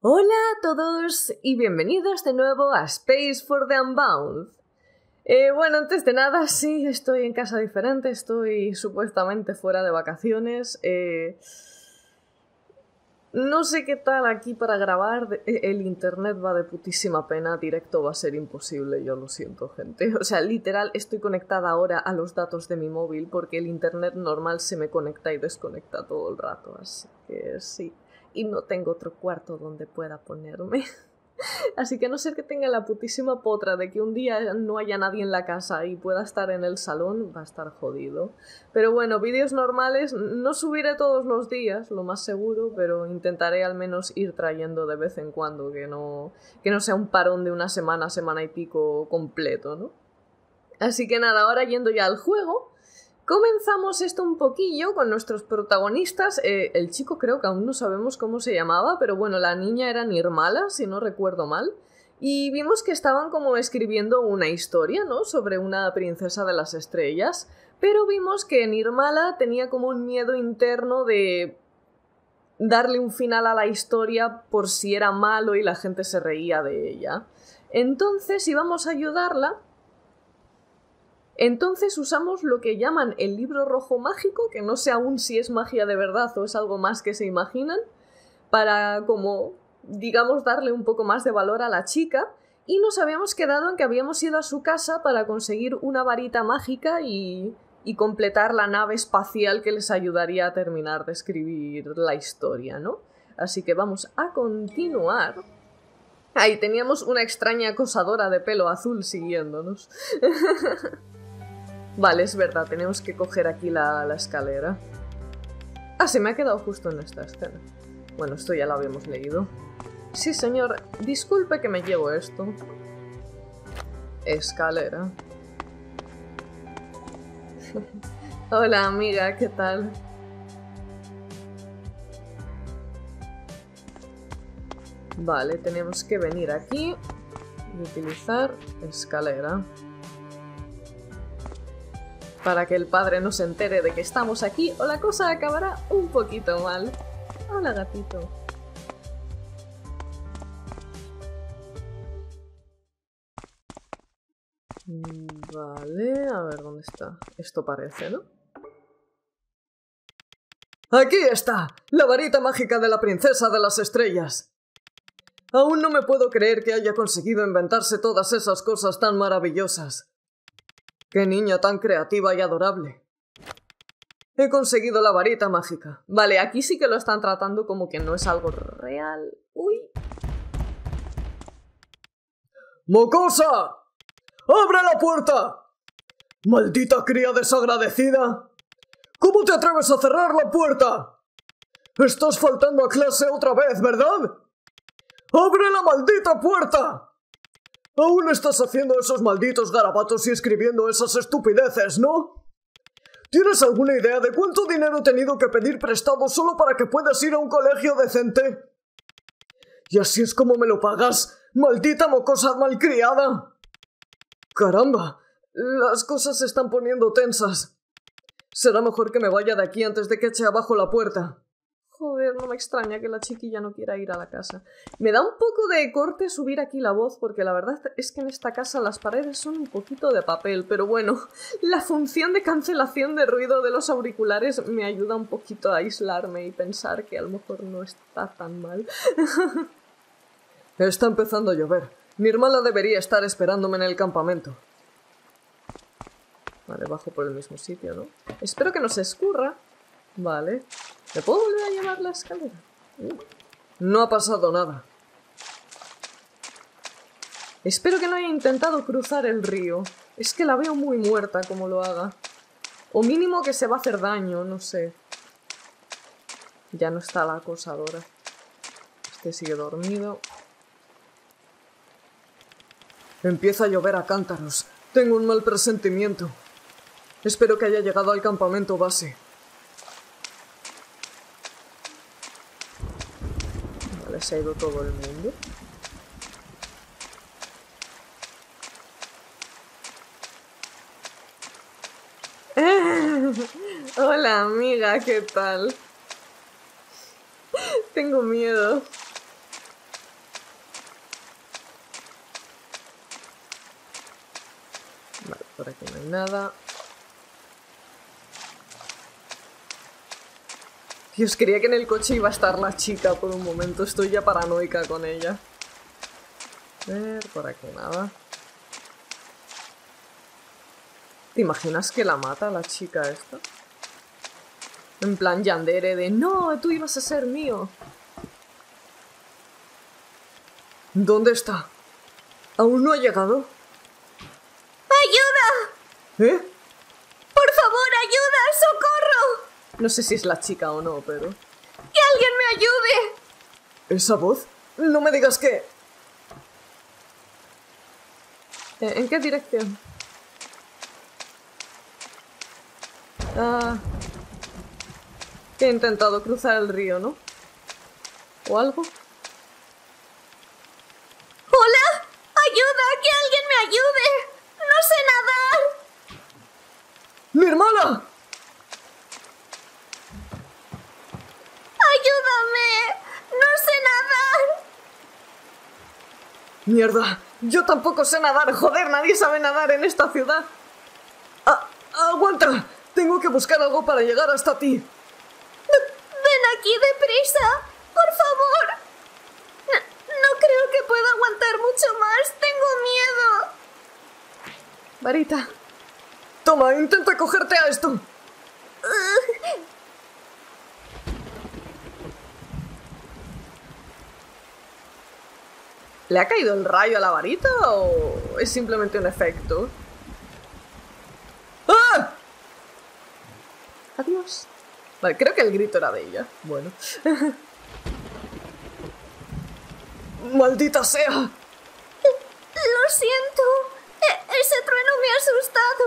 Hola a todos y bienvenidos de nuevo a Space for the Unbound. Bueno, antes de nada, sí, estoy en casa diferente, estoy supuestamente fuera de vacaciones. No sé qué tal aquí para grabar, el internet va de putísima pena, directo va a ser imposible, yo lo siento, gente. O sea, literal, estoy conectada ahora a los datos de mi móvil porque el internet normal se me conecta y desconecta todo el rato, así que sí. Y no tengo otro cuarto donde pueda ponerme. Así que a no ser que tenga la putísima potra de que un día no haya nadie en la casa y pueda estar en el salón, va a estar jodido. Pero bueno, vídeos normales no subiré todos los días, lo más seguro, pero intentaré al menos ir trayendo de vez en cuando, que no sea un parón de una semana, semana y pico completo, ¿no? Así que nada, ahora yendo ya al juego. Comenzamos esto un poquillo con nuestros protagonistas. El chico creo que aún no sabemos cómo se llamaba, pero bueno, la niña era Nirmala, si no recuerdo mal. Y vimos que estaban como escribiendo una historia, ¿no? Sobre una princesa de las estrellas. Pero vimos que Nirmala tenía como un miedo interno de darle un final a la historia por si era malo y la gente se reía de ella. Entonces íbamos a ayudarla. Entonces usamos lo que llaman el libro rojo mágico, que no sé aún si es magia de verdad o es algo más que se imaginan, para como, digamos, darle un poco más de valor a la chica. Y nos habíamos quedado en que habíamos ido a su casa para conseguir una varita mágica y completar la nave espacial que les ayudaría a terminar de escribir la historia, ¿no? Así que vamos a continuar. Ahí teníamos una extraña acosadora de pelo azul siguiéndonos. Vale, es verdad, tenemos que coger aquí la escalera. Ah, se me ha quedado justo en esta escena. Bueno, esto ya lo habíamos leído. Sí, señor, disculpe que me llevo esto. Escalera. Hola, amiga, ¿qué tal? Vale, tenemos que venir aquí y utilizar escalera. Para que el padre no se entere de que estamos aquí o la cosa acabará un poquito mal. Hola, gatito. Vale, a ver dónde está. Esto parece, ¿no? ¡Aquí está! La varita mágica de la princesa de las estrellas. Aún no me puedo creer que haya conseguido inventarse todas esas cosas tan maravillosas. ¡Qué niña tan creativa y adorable! He conseguido la varita mágica. Vale, aquí sí que lo están tratando como que no es algo real. ¡Uy! ¡Mocosa! ¡Abre la puerta! ¡Maldita cría desagradecida! ¿Cómo te atreves a cerrar la puerta? ¡Estás faltando a clase otra vez, ¿verdad? ¡Abre la maldita puerta! Aún estás haciendo esos malditos garabatos y escribiendo esas estupideces, ¿no? ¿Tienes alguna idea de cuánto dinero he tenido que pedir prestado solo para que puedas ir a un colegio decente? Y así es como me lo pagas, maldita mocosa malcriada. Caramba, las cosas se están poniendo tensas. Será mejor que me vaya de aquí antes de que eche abajo la puerta. Joder, no me extraña que la chiquilla no quiera ir a la casa. Me da un poco de corte subir aquí la voz, porque la verdad es que en esta casa las paredes son un poquito de papel, pero bueno, la función de cancelación de ruido de los auriculares me ayuda un poquito a aislarme y pensar que a lo mejor no está tan mal. Está empezando a llover. Mi hermana debería estar esperándome en el campamento. Vale, bajo por el mismo sitio, ¿no? Espero que no se escurra. Vale. ¿Me puedo volver a llevar la escalera? No ha pasado nada. Espero que no haya intentado cruzar el río. Es que la veo muy muerta como lo haga. O mínimo que se va a hacer daño, no sé. Ya no está la acosadora. Este sigue dormido. Empieza a llover a cántaros. Tengo un mal presentimiento. Espero que haya llegado al campamento base. Se ha ido todo el mundo. Hola, amiga, ¿qué tal? Tengo miedo. Vale, por aquí no hay nada. Dios, creía que en el coche iba a estar la chica por un momento. Estoy ya paranoica con ella. A ver, por aquí nada. ¿Te imaginas que la mata la chica esta? En plan yandere de no, tú ibas a ser mío. ¿Dónde está? ¿Aún no ha llegado? ¡Ayuda! ¿Eh? ¡Por favor, ayuda! ¡Socorro! No sé si es la chica o no, pero... ¡Que alguien me ayude! ¿Esa voz? No me digas que... ¿En qué dirección? Ah... que he intentado cruzar el río, ¿no? ¿O algo? ¡Hola! ¡Ayuda! ¡Que alguien me ayude! ¡No sé nadar! ¡Nirmala! ¡Ayúdame! ¡No sé nadar! ¡Mierda! ¡Yo tampoco sé nadar! ¡Joder! ¡Nadie sabe nadar en esta ciudad! ¡Aguanta! Tengo que buscar algo para llegar hasta ti. ¡Ven aquí deprisa! ¡Por favor! No creo que pueda aguantar mucho más. ¡Tengo miedo! Varita. Toma, intenta cogerte a esto. ¿Le ha caído el rayo a la varita o es simplemente un efecto? ¡Ah! Adiós. Vale, creo que el grito era de ella. Bueno. ¡Maldita sea! Lo siento. Ese trueno me ha asustado.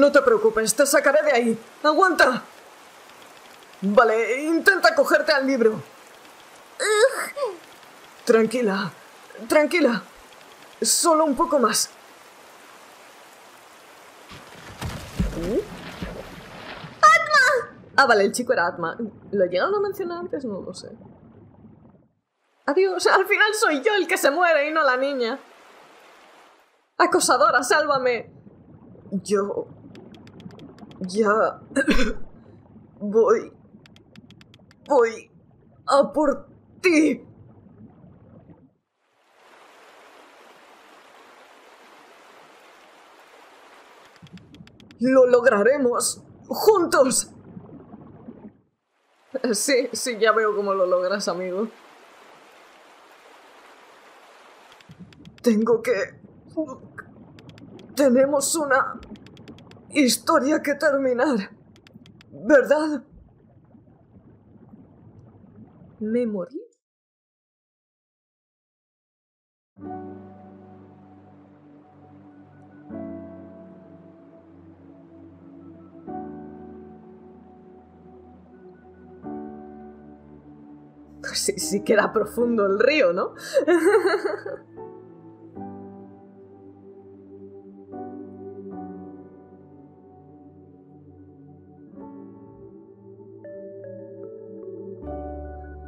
No te preocupes, te sacaré de ahí. ¡Aguanta! Vale, intenta cogerte al libro. Tranquila, tranquila. Solo un poco más. Ah, vale, el chico era Atma. ¿Lo llegaron a mencionar antes? No lo sé. Adiós, al final soy yo el que se muere y no la niña. Acosadora, sálvame. Yo... ya... voy... voy... a por ti. Lo lograremos. Juntos. Sí, sí, ya veo cómo lo logras, amigo. Tengo que... tenemos una... historia que terminar. ¿Verdad? ¿Me morí? Sí, sí que era profundo el río, ¿no?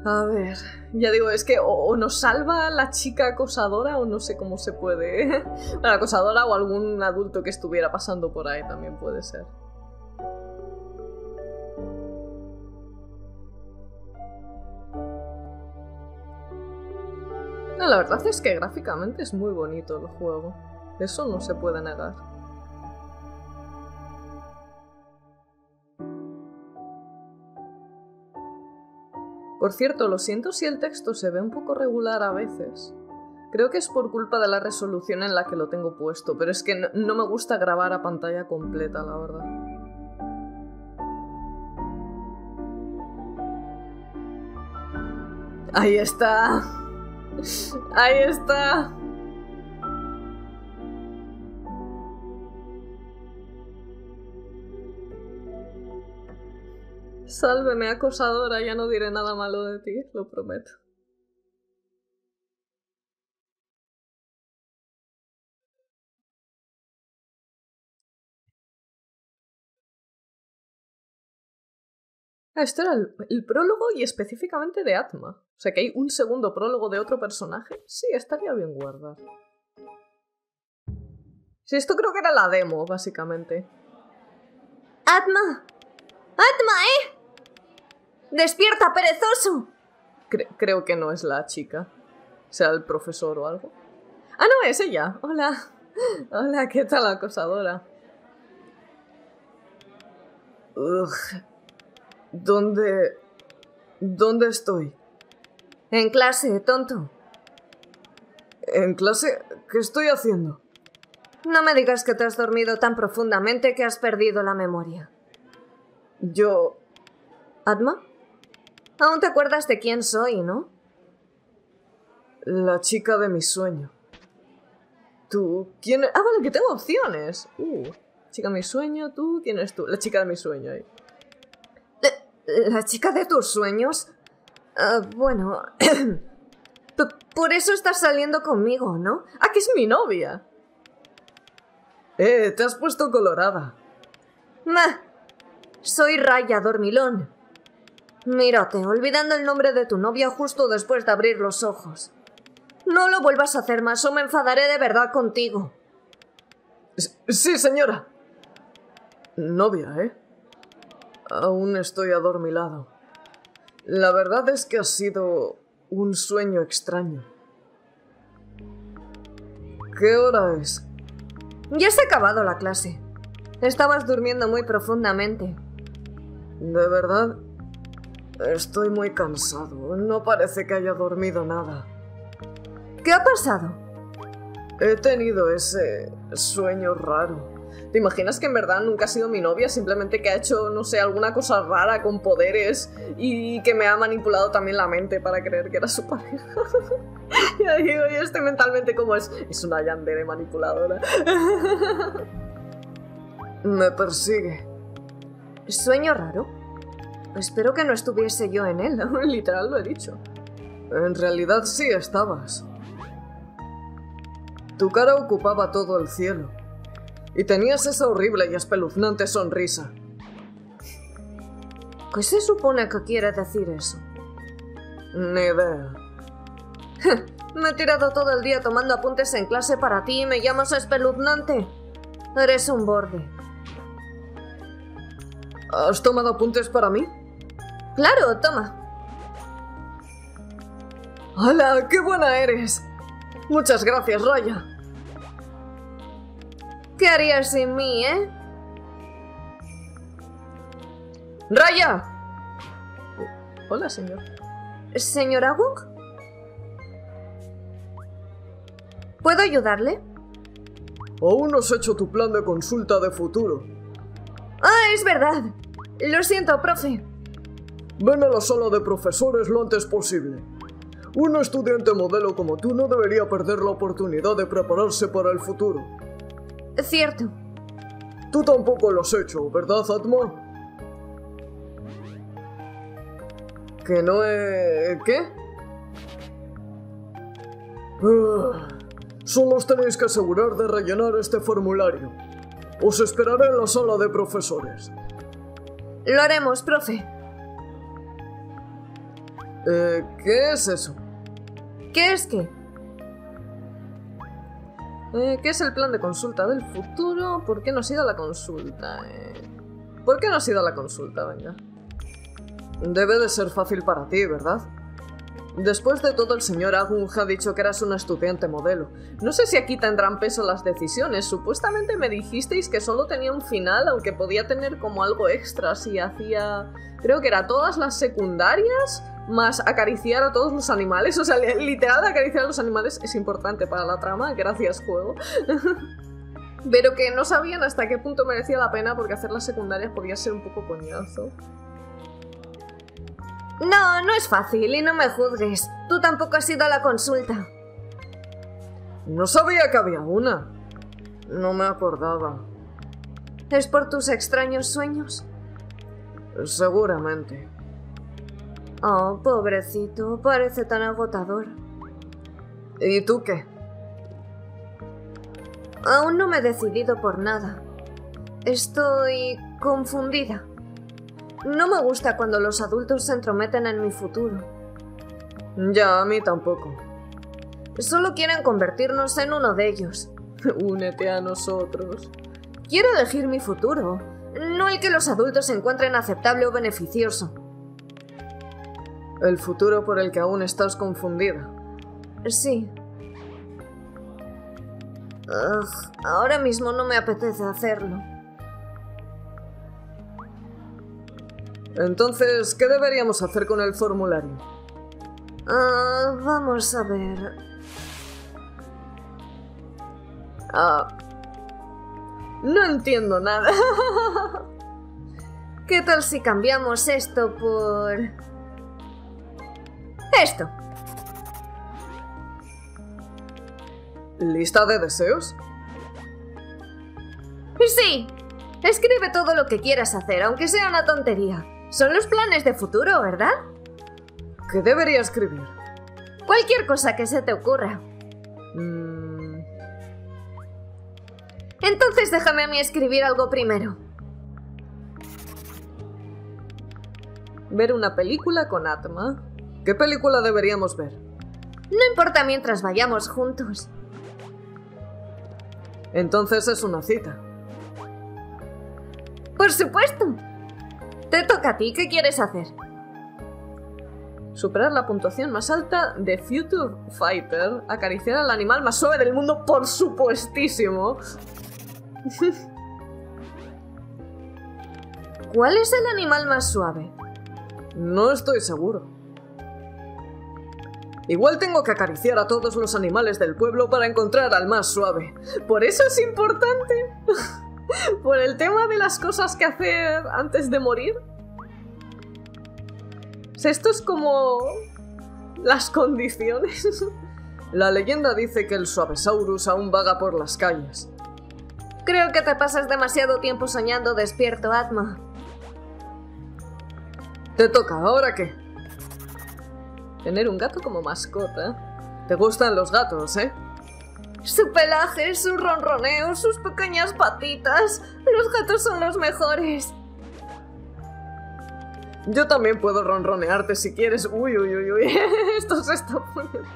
A ver, ya digo, es que o nos salva la chica acosadora o no sé cómo se puede... bueno, acosadora o algún adulto que estuviera pasando por ahí también puede ser. No, la verdad es que gráficamente es muy bonito el juego. Eso no se puede negar. Por cierto, lo siento si el texto se ve un poco regular a veces. Creo que es por culpa de la resolución en la que lo tengo puesto, pero es que no me gusta grabar a pantalla completa, la verdad. Ahí está. ¡Ahí está! Sálveme, acosadora, ya no diré nada malo de ti, lo prometo. Esto era el prólogo y específicamente de Atma. O sea que hay un segundo prólogo de otro personaje. Sí, estaría bien guardar. Sí, esto creo que era la demo, básicamente. ¡Atma! ¡Atma, eh! ¡Despierta, perezoso! Creo que no es la chica. ¿Será el profesor o algo? ¡Ah, no, es ella! ¡Hola! ¡Hola, qué tal, acosadora! Ugh. ¿Dónde estoy? En clase, tonto. ¿En clase? ¿Qué estoy haciendo? No me digas que te has dormido tan profundamente que has perdido la memoria. Yo... ¿Atma? Aún te acuerdas de quién soy, ¿no? La chica de mi sueño. ¿Tú? ¿Quién? Ah, vale, que tengo opciones. Chica de mi sueño, tú, ¿quién eres tú? La chica de mi sueño, ahí. ¿La chica de tus sueños? Bueno... Por eso estás saliendo conmigo, ¿no? ¡Ah, que es mi novia! Te has puesto colorada. Nah, soy Raya, dormilón. Mírate, olvidando el nombre de tu novia justo después de abrir los ojos. No lo vuelvas a hacer más o me enfadaré de verdad contigo. Sí, señora. Novia, ¿eh? Aún estoy adormilado. La verdad es que ha sido un sueño extraño. ¿Qué hora es? Ya se ha acabado la clase. Estabas durmiendo muy profundamente. ¿De verdad? Estoy muy cansado. No parece que haya dormido nada. ¿Qué ha pasado? He tenido ese sueño raro. ¿Te imaginas que en verdad nunca ha sido mi novia? Simplemente que ha hecho, no sé, alguna cosa rara con poderes y que me ha manipulado también la mente para creer que era su pareja. Y ahí digo, yo estoy mentalmente como es. Es una yandere manipuladora. Me persigue. ¿Sueño raro? Espero que no estuviese yo en él, ¿no? Literal lo he dicho. En realidad sí estabas. Tu cara ocupaba todo el cielo. Y tenías esa horrible y espeluznante sonrisa. ¿Qué se supone que quiere decir eso? Ni idea. Me he tirado todo el día tomando apuntes en clase para ti y me llamas espeluznante. Eres un borde. ¿Has tomado apuntes para mí? Claro, toma. ¡Hala, qué buena eres! Muchas gracias, Raya. ¿Qué harías sin mí, eh? ¡Raya! Hola, señor. ¿Señora Aguk? ¿Puedo ayudarle? Aún no has hecho tu plan de consulta de futuro. ¡Ah, es verdad! Lo siento, profe. Ven a la sala de profesores lo antes posible. Un estudiante modelo como tú no debería perder la oportunidad de prepararse para el futuro. Cierto. Tú tampoco lo has hecho, ¿verdad, Atma? Que no he... ¿Qué? Solo os tenéis que asegurar de rellenar este formulario. Os esperaré en la sala de profesores. Lo haremos, profe. ¿Qué es eso? ¿Qué es qué? ¿Qué es el plan de consulta del futuro? ¿Por qué no has ido a la consulta? ¿Por qué no has ido a la consulta? Venga. Debe de ser fácil para ti, ¿verdad? Después de todo, el señor Agung ha dicho que eras un estudiante modelo. No sé si aquí tendrán peso las decisiones. Supuestamente me dijisteis que solo tenía un final, aunque podía tener como algo extra si hacía... Creo que era todas las secundarias... Más acariciar a todos los animales. O sea, literal, acariciar a los animales es importante para la trama. Gracias, juego. Pero que no sabían hasta qué punto merecía la pena, porque hacer las secundarias podía ser un poco coñazo. No, no es fácil y no me juzgues. Tú tampoco has ido a la consulta. No sabía que había una. No me acordaba. ¿Es por tus extraños sueños? Seguramente. Oh, pobrecito, parece tan agotador. ¿Y tú qué? Aún no me he decidido por nada. Estoy confundida. No me gusta cuando los adultos se entrometen en mi futuro. Ya, a mí tampoco. Solo quieren convertirnos en uno de ellos. Únete a nosotros. Quiero elegir mi futuro, no el que los adultos encuentren aceptable o beneficioso. El futuro por el que aún estás confundida. Sí. Ahora mismo no me apetece hacerlo. Entonces, ¿qué deberíamos hacer con el formulario? Vamos a ver... no entiendo nada. ¿Qué tal si cambiamos esto por... esto? ¿Lista de deseos? Sí. Escribe todo lo que quieras hacer, aunque sea una tontería. Son los planes de futuro, ¿verdad? ¿Qué debería escribir? Cualquier cosa que se te ocurra. Entonces déjame a mí escribir algo primero. Ver una película con Atma. ¿Qué película deberíamos ver? No importa mientras vayamos juntos. Entonces es una cita. ¡Por supuesto! Te toca a ti, ¿qué quieres hacer? Superar la puntuación más alta de Future Fighter, acariciar al animal más suave del mundo, por supuestísimo. ¿Cuál es el animal más suave? No estoy seguro. Igual tengo que acariciar a todos los animales del pueblo para encontrar al más suave. Por eso es importante. Por el tema de las cosas que hacer antes de morir. Esto es como... las condiciones. La leyenda dice que el Suavesaurus aún vaga por las calles. Creo que te pasas demasiado tiempo soñando despierto, Atma. Te toca, ¿ahora qué? Tener un gato como mascota. Te gustan los gatos, ¿eh? Su pelaje, su ronroneo, sus pequeñas patitas. Los gatos son los mejores. Yo también puedo ronronearte si quieres. Uy, uy, uy, uy. Esto se está poniendo...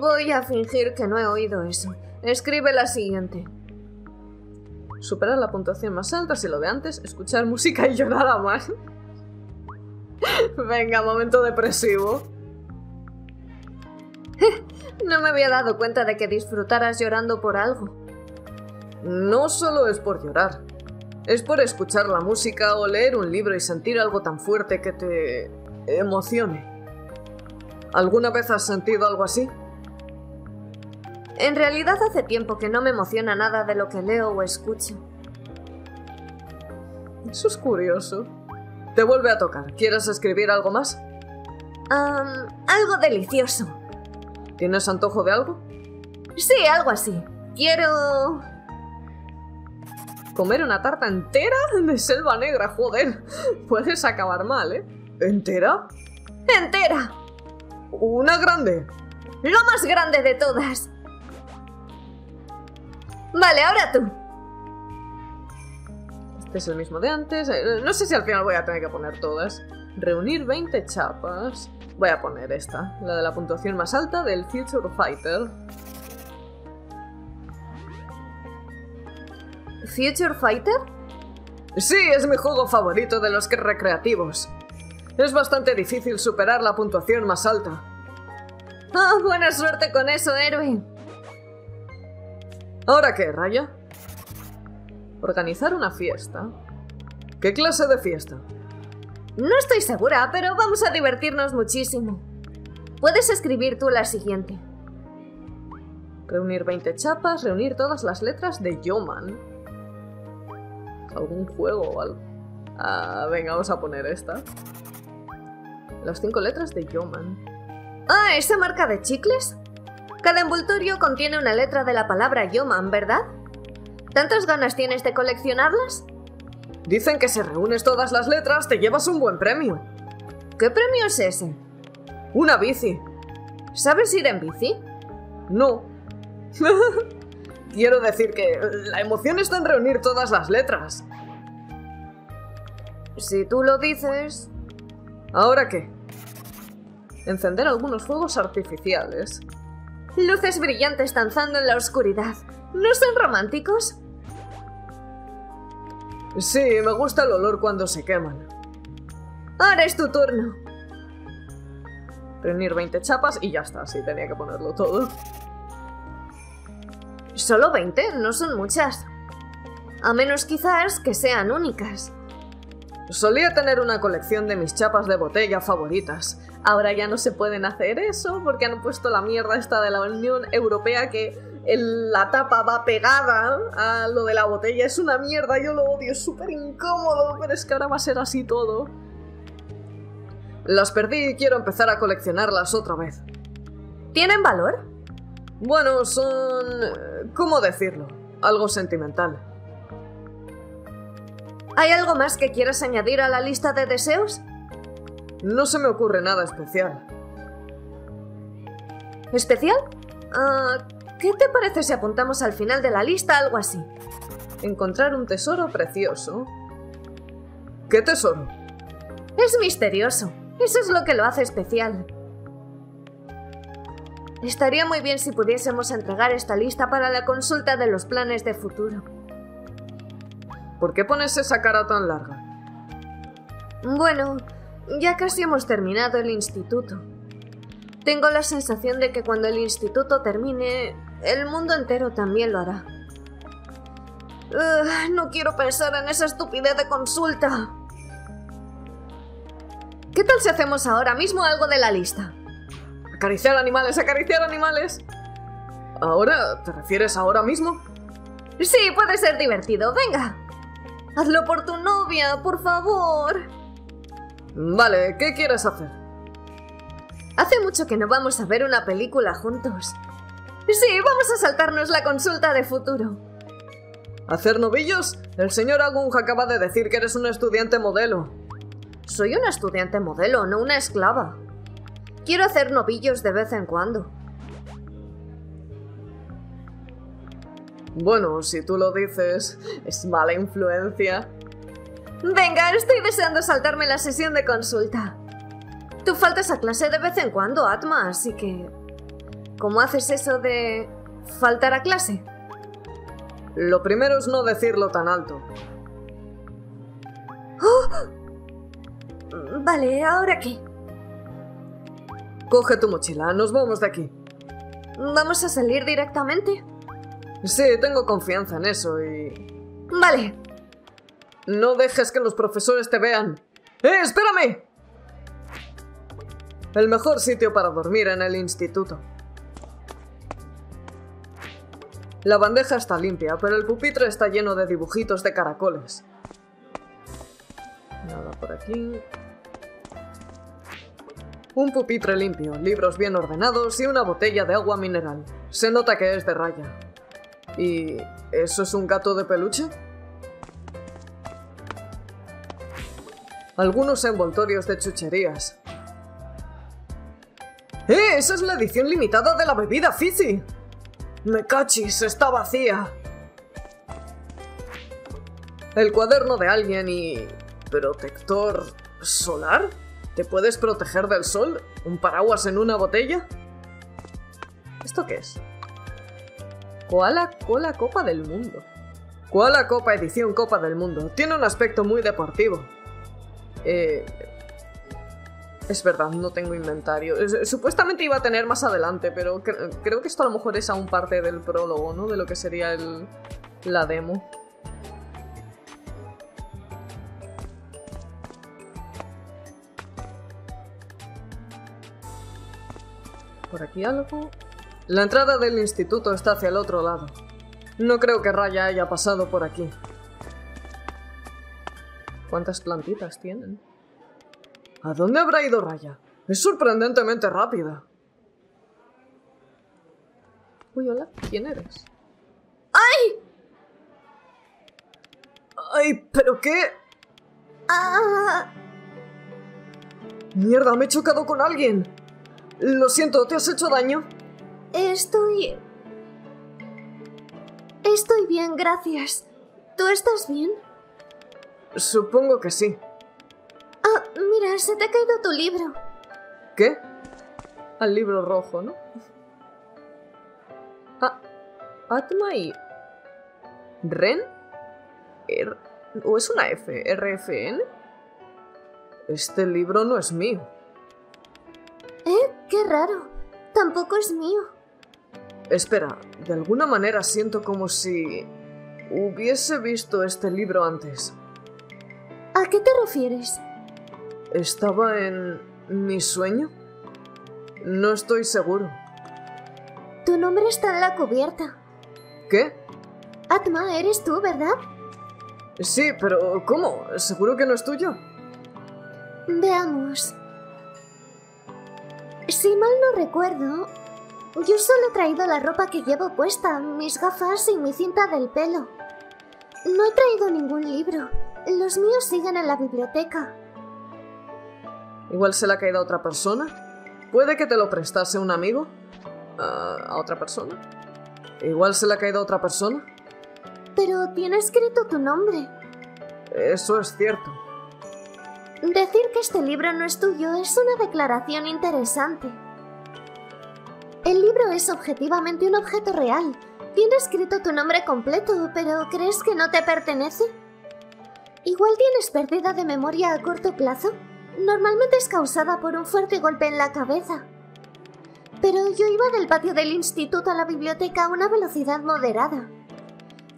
Voy a fingir que no he oído eso. Escribe la siguiente. Superar la puntuación más alta si lo de antes, escuchar música y llorar a más. Venga, momento depresivo. No me había dado cuenta de que disfrutaras llorando por algo. No solo es por llorar. Es por escuchar la música o leer un libro y sentir algo tan fuerte que te... emocione. ¿Alguna vez has sentido algo así? En realidad hace tiempo que no me emociona nada de lo que leo o escucho. Eso es curioso. Te vuelve a tocar. ¿Quieres escribir algo más? Algo delicioso. ¿Tienes antojo de algo? Sí, algo así. Quiero... comer una tarta entera de selva negra, joder. Puedes acabar mal, ¿eh? ¿Entera? ¡Entera! ¿Una grande? ¡Lo más grande de todas! Vale, ahora tú. Este es el mismo de antes. No sé si al final voy a tener que poner todas. Reunir 20 chapas. Voy a poner esta, la de la puntuación más alta del Future Fighter. ¿Future Fighter? Sí, es mi juego favorito de los recreativos. Es bastante difícil superar la puntuación más alta. ¡Oh, buena suerte con eso, Erwin! ¿Ahora qué, Raya? Organizar una fiesta. ¿Qué clase de fiesta? No estoy segura, pero vamos a divertirnos muchísimo. Puedes escribir tú la siguiente. Reunir 20 chapas, reunir todas las letras de Yoman. Algún juego o algo. Venga, vamos a poner esta. Las 5 letras de Yoman. Ah, ¿esa marca de chicles? Cada envoltorio contiene una letra de la palabra Yoman, ¿verdad? ¿Tantas ganas tienes de coleccionarlas? Dicen que si reúnes todas las letras te llevas un buen premio. ¿Qué premio es ese? Una bici. ¿Sabes ir en bici? No. Quiero decir que la emoción está en reunir todas las letras. Si tú lo dices... ¿Ahora qué? Encender algunos fuegos artificiales. Luces brillantes danzando en la oscuridad. ¿No son románticos? Sí, me gusta el olor cuando se queman. Ahora es tu turno. Reunir 20 chapas y ya está, sí, tenía que ponerlo todo. Solo 20, no son muchas. A menos quizás que sean únicas. Solía tener una colección de mis chapas de botella favoritas. Ahora ya no se pueden hacer eso porque han puesto la mierda esta de la Unión Europea que la tapa va pegada a lo de la botella. Es una mierda, yo lo odio, es súper incómodo, pero es que ahora va a ser así todo. Las perdí y quiero empezar a coleccionarlas otra vez. ¿Tienen valor? Bueno, son... ¿cómo decirlo? Algo sentimental. ¿Hay algo más que quieras añadir a la lista de deseos? No se me ocurre nada especial. ¿Especial? ¿Qué te parece si apuntamos al final de la lista algo así? Encontrar un tesoro precioso. ¿Qué tesoro? Es misterioso. Eso es lo que lo hace especial. Estaría muy bien si pudiésemos entregar esta lista para la consulta de los planes de futuro. ¿Por qué pones esa cara tan larga? Bueno, ya casi hemos terminado el instituto. Tengo la sensación de que cuando el instituto termine, el mundo entero también lo hará. No quiero pensar en esa estupidez de consulta. ¿Qué tal si hacemos ahora mismo algo de la lista? Acariciar animales, acariciar animales. ¿Ahora? ¿Te refieres a ahora mismo? Sí, puede ser divertido, venga. Hazlo por tu novia, por favor. Vale, ¿qué quieres hacer? Hace mucho que no vamos a ver una película juntos. Sí, vamos a saltarnos la consulta de futuro. ¿Hacer novillos? El señor Agung acaba de decir que eres una estudiante modelo. Soy una estudiante modelo, no una esclava. Quiero hacer novillos de vez en cuando. Bueno, si tú lo dices, es mala influencia. Venga, estoy deseando saltarme la sesión de consulta. Tú faltas a clase de vez en cuando, Atma, así que... ¿cómo haces eso de faltar a clase? Lo primero es no decirlo tan alto. ¡Oh! Vale, ¿ahora qué? Coge tu mochila, nos vamos de aquí. ¿Vamos a salir directamente? Sí, tengo confianza en eso y... Vale. No dejes que los profesores te vean. ¡Eh, espérame! El mejor sitio para dormir en el instituto. La bandeja está limpia, pero el pupitre está lleno de dibujitos de caracoles. Nada por aquí. Un pupitre limpio, libros bien ordenados y una botella de agua mineral. Se nota que es de Raya. ¿Y eso es un gato de peluche? Algunos envoltorios de chucherías. ¡Eh! ¡Esa es la edición limitada de la bebida Fizi! ¡Me cachis! ¡Está vacía! El cuaderno de alguien y... ¿protector solar? ¿Te puedes proteger del sol? ¿Un paraguas en una botella? ¿Esto qué es? Koala Copa del Mundo. Koala Copa edición Copa del Mundo. Tiene un aspecto muy deportivo. Es verdad, no tengo inventario. Supuestamente iba a tener más adelante, pero creo que esto a lo mejor es aún parte del prólogo, ¿no? De lo que sería la demo. Por aquí algo... La entrada del instituto está hacia el otro lado. No creo que Raya haya pasado por aquí. ¿Cuántas plantitas tienen? ¿A dónde habrá ido Raya? Es sorprendentemente rápida. Uy, hola, ¿quién eres? ¡Ay! ¡Ay, pero qué! ¡Ah! ¡Mierda, me he chocado con alguien! Lo siento, ¿te has hecho daño? Estoy bien, gracias. ¿Tú estás bien? Supongo que sí. Ah, mira, se te ha caído tu libro. ¿Qué? Al libro rojo, ¿no? Atma y... ¿Ren? ¿O es una F? ¿RFN? Este libro no es mío. ¡Qué raro! Tampoco es mío. Espera, de alguna manera siento como si... hubiese visto este libro antes. ¿A qué te refieres? ¿Estaba en... mi sueño? No estoy seguro. Tu nombre está en la cubierta. ¿Qué? Atma, eres tú, ¿verdad? Sí, pero ¿cómo? ¿Seguro que no es tuyo? Veamos. Si mal no recuerdo, yo solo he traído la ropa que llevo puesta, mis gafas y mi cinta del pelo. No he traído ningún libro. Los míos siguen en la biblioteca. Igual se la ha caído a otra persona. ¿Puede que te lo prestase un amigo? ¿A otra persona? Igual se la ha caído a otra persona. Pero tiene escrito tu nombre. Eso es cierto. Decir que este libro no es tuyo es una declaración interesante. El libro es objetivamente un objeto real. Tiene escrito tu nombre completo, pero ¿crees que no te pertenece? Igual tienes pérdida de memoria a corto plazo. Normalmente es causada por un fuerte golpe en la cabeza. Pero yo iba del patio del instituto a la biblioteca a una velocidad moderada.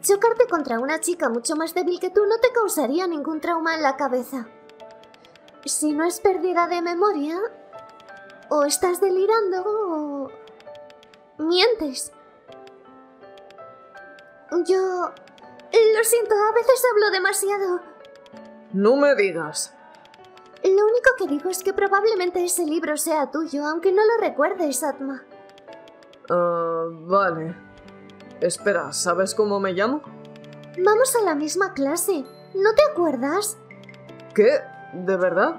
Chocarte contra una chica mucho más débil que tú no te causaría ningún trauma en la cabeza. Si no es pérdida de memoria, o estás delirando o... mientes. Yo... lo siento, a veces hablo demasiado. No me digas. Lo único que digo es que probablemente ese libro sea tuyo, aunque no lo recuerdes, Atma. Vale. Espera, ¿sabes cómo me llamo? Vamos a la misma clase, ¿no te acuerdas? ¿Qué? ¿De verdad?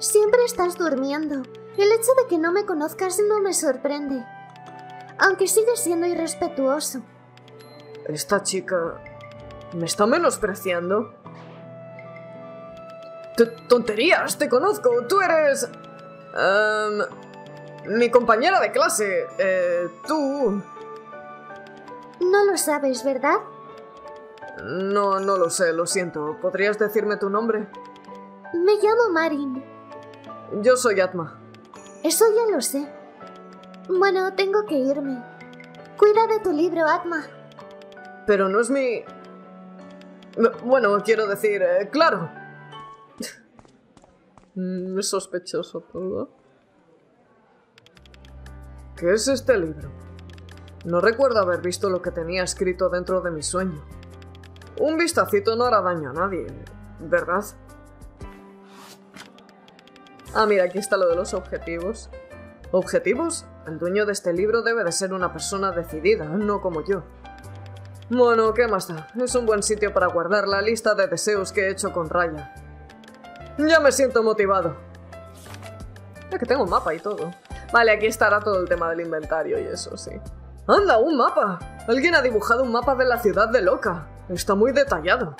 Siempre estás durmiendo. El hecho de que no me conozcas no me sorprende. Aunque sigues siendo irrespetuoso. Esta chica... ¿me está menospreciando? ¡Tonterías! ¡Te conozco! ¡Tú eres... mi compañera de clase! Tú... No lo sabes, ¿verdad? No, no lo sé, lo siento. ¿Podrías decirme tu nombre? Me llamo Marin. Yo soy Atma. Eso ya lo sé. Bueno, tengo que irme. Cuida de tu libro, Atma. Pero no es mi... bueno, quiero decir, claro. Es sospechoso todo. ¿Qué es este libro? No recuerdo haber visto lo que tenía escrito dentro de mi sueño. Un vistacito no hará daño a nadie, ¿verdad? Ah, mira, aquí está lo de los objetivos. ¿Objetivos? El dueño de este libro debe de ser una persona decidida, no como yo. Bueno, ¿qué más da? Es un buen sitio para guardar la lista de deseos que he hecho con Raya. Ya me siento motivado. Es que tengo un mapa y todo. Vale, aquí estará todo el tema del inventario y eso, sí. ¡Anda, un mapa! Alguien ha dibujado un mapa de la ciudad de Loca. Está muy detallado.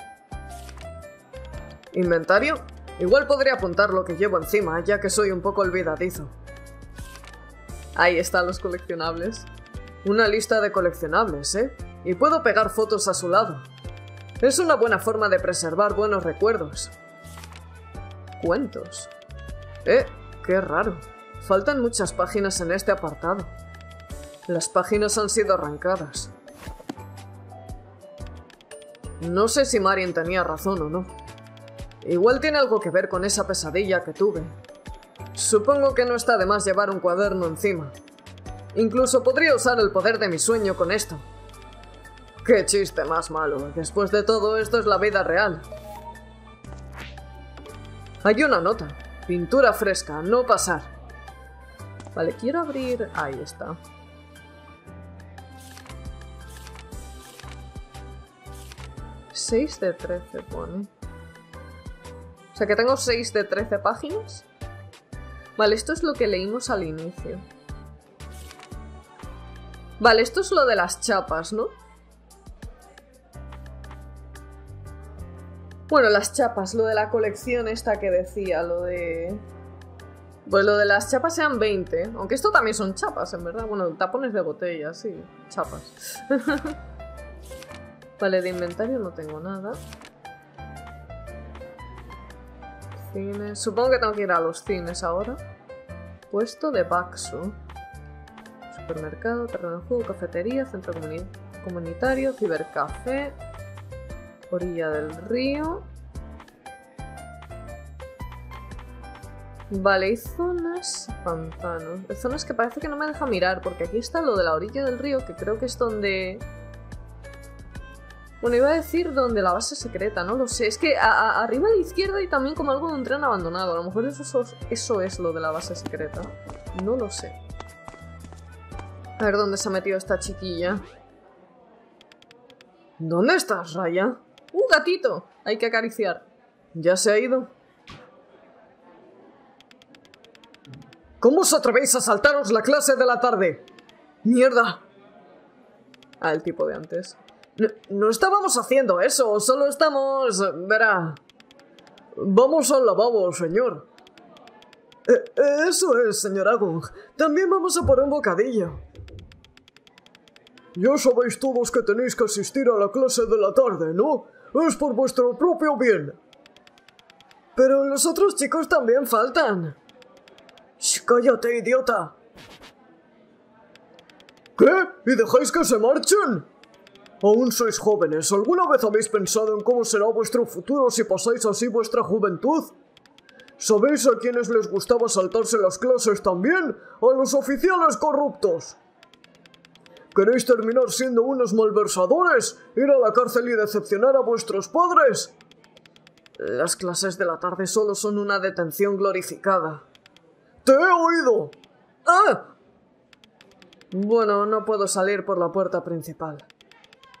¿Inventario? Igual podría apuntar lo que llevo encima, ya que soy un poco olvidadizo. Ahí están los coleccionables. Una lista de coleccionables, ¿eh? Y puedo pegar fotos a su lado. Es una buena forma de preservar buenos recuerdos. Cuentos. Qué raro. Faltan muchas páginas en este apartado. Las páginas han sido arrancadas. No sé si Marin tenía razón o no. Igual tiene algo que ver con esa pesadilla que tuve. Supongo que no está de más llevar un cuaderno encima. Incluso podría usar el poder de mi sueño con esto. ¡Qué chiste más malo! Después de todo, esto es la vida real. Hay una nota. Pintura fresca, no pasar. Vale, quiero abrir... ahí está. «6 de 13» pone... O sea que tengo 6 de 13 páginas. Vale, esto es lo que leímos al inicio. Vale, esto es lo de las chapas, ¿no? Bueno, las chapas, lo de la colección esta que decía, lo de... Pues lo de las chapas sean 20. Aunque esto también son chapas, en verdad. Bueno, tapones de botella, sí. Chapas. Vale, de inventario no tengo nada. Cines. Supongo que tengo que ir a los cines ahora. Puesto de Baxo. Supermercado, terreno de juego, cafetería, centro comunitario, cibercafé, orilla del río. Vale, y zonas pantanos. Zonas que parece que no me deja mirar, porque aquí está lo de la orilla del río, que creo que es donde... Bueno, iba a decir donde la base secreta, no lo sé. Es que arriba a la izquierda y también como algo de un tren abandonado. A lo mejor eso es lo de la base secreta. No lo sé. A ver dónde se ha metido esta chiquilla. ¿Dónde estás, Raya? ¡Un gatito! Hay que acariciar. Ya se ha ido. ¿Cómo os atrevéis a saltaros la clase de la tarde? ¡Mierda! Ah, el tipo de antes. No estábamos haciendo eso, solo estamos... Verá... Vamos al lavabo, señor. Eso es, señora Aguk. También vamos a por un bocadillo. Ya sabéis todos que tenéis que asistir a la clase de la tarde, ¿no? Es por vuestro propio bien. Pero los otros chicos también faltan. Shh, cállate, idiota. ¿Qué? ¿Y dejáis que se marchen? Aún sois jóvenes. ¿Alguna vez habéis pensado en cómo será vuestro futuro si pasáis así vuestra juventud? ¿Sabéis a quiénes les gustaba saltarse las clases también? ¡A los oficiales corruptos! ¿Queréis terminar siendo unos malversadores? ¿Ir a la cárcel y decepcionar a vuestros padres? Las clases de la tarde solo son una detención glorificada. ¡Te he oído! ¡Ah! Bueno, no puedo salir por la puerta principal.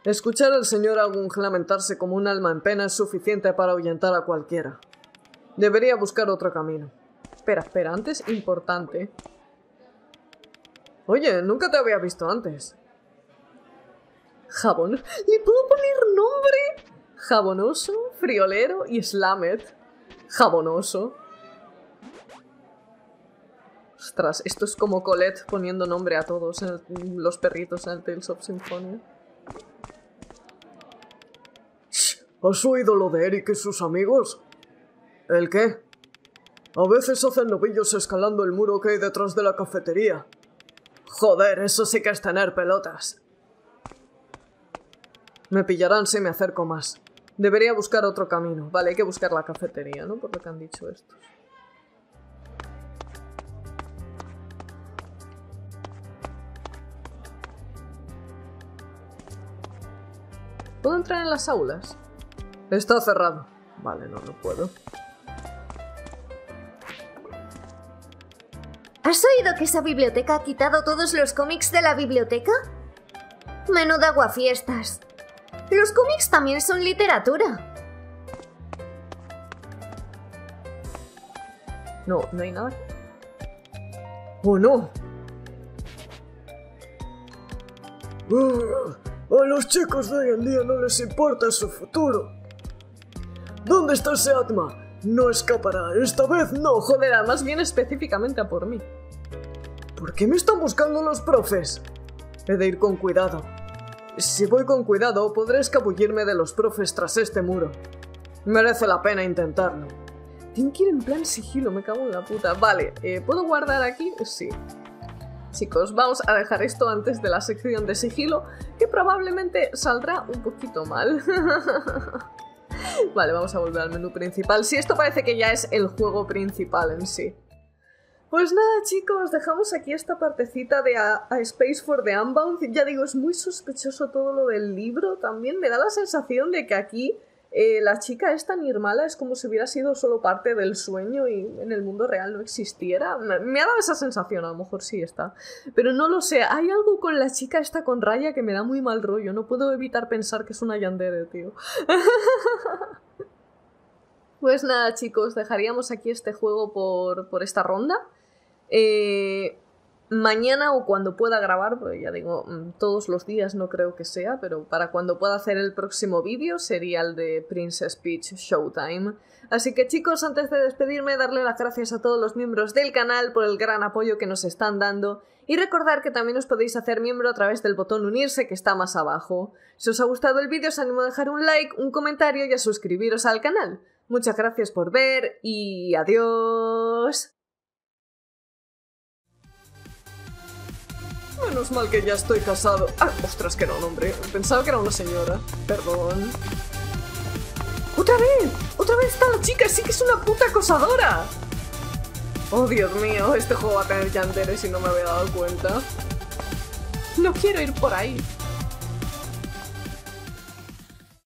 Escuchar al señor Agung lamentarse como un alma en pena es suficiente para ahuyentar a cualquiera. Debería buscar otro camino. Espera, espera, antes, importante. Oye, nunca te había visto antes. Jabón. ¿Le puedo poner nombre? Jabonoso, Friolero y Slamet. Jabonoso. Ostras, esto es como Colette poniendo nombre a todos los perritos en el Tales of Sinfonia. ¿Has oído lo de Eric y sus amigos? ¿El qué? A veces hacen novillos escalando el muro que hay detrás de la cafetería. Joder, eso sí que es tener pelotas. Me pillarán si me acerco más. Debería buscar otro camino. Vale, hay que buscar la cafetería, ¿no? Por lo que han dicho estos. ¿Puedo entrar en las aulas? Está cerrado. Vale, no puedo. ¿Has oído que esa biblioteca ha quitado todos los cómics de la biblioteca? Menuda aguafiestas. Los cómics también son literatura. No, no hay nada. ¡Oh, no! A los chicos de hoy en día no les importa su futuro. ¿Dónde está ese Atma? No escapará, esta vez no. Joder, además viene específicamente a por mí. ¿Por qué me están buscando los profes? He de ir con cuidado. Si voy con cuidado, podré escabullirme de los profes tras este muro. Merece la pena intentarlo. Tienen que ir en plan sigilo, me cago en la puta. Vale, ¿puedo guardar aquí? Sí. Chicos, vamos a dejar esto antes de la sección de sigilo, que probablemente saldrá un poquito mal. Vale, vamos a volver al menú principal. Sí, esto parece que ya es el juego principal en sí. Pues nada, chicos, dejamos aquí esta partecita de A Space for the Unbound. Ya digo, es muy sospechoso todo lo del libro. También me da la sensación de que aquí la chica esta Nirmala es como si hubiera sido solo parte del sueño y en el mundo real no existiera. Me ha dado esa sensación, a lo mejor sí está, pero no lo sé. Hay algo con la chica esta con Raya que me da muy mal rollo. No puedo evitar pensar que es una yandere, tío. Pues nada, chicos, dejaríamos aquí este juego por esta ronda. mañana o cuando pueda grabar, porque ya digo, todos los días no creo que sea, pero para cuando pueda hacer el próximo vídeo sería el de Princess Peach Showtime. Así que chicos, antes de despedirme, darle las gracias a todos los miembros del canal por el gran apoyo que nos están dando y recordar que también os podéis hacer miembro a través del botón unirse que está más abajo. Si os ha gustado el vídeo, os animo a dejar un like, un comentario y a suscribiros al canal. Muchas gracias por ver y adiós. Menos mal que ya estoy casado. Ah, ostras, que era un hombre. Pensaba que era una señora. Perdón. ¡Otra vez! ¡Otra vez está la chica! ¡Sí que es una puta acosadora! Oh, Dios mío, este juego va a tener llanteres y no me había dado cuenta. No quiero ir por ahí.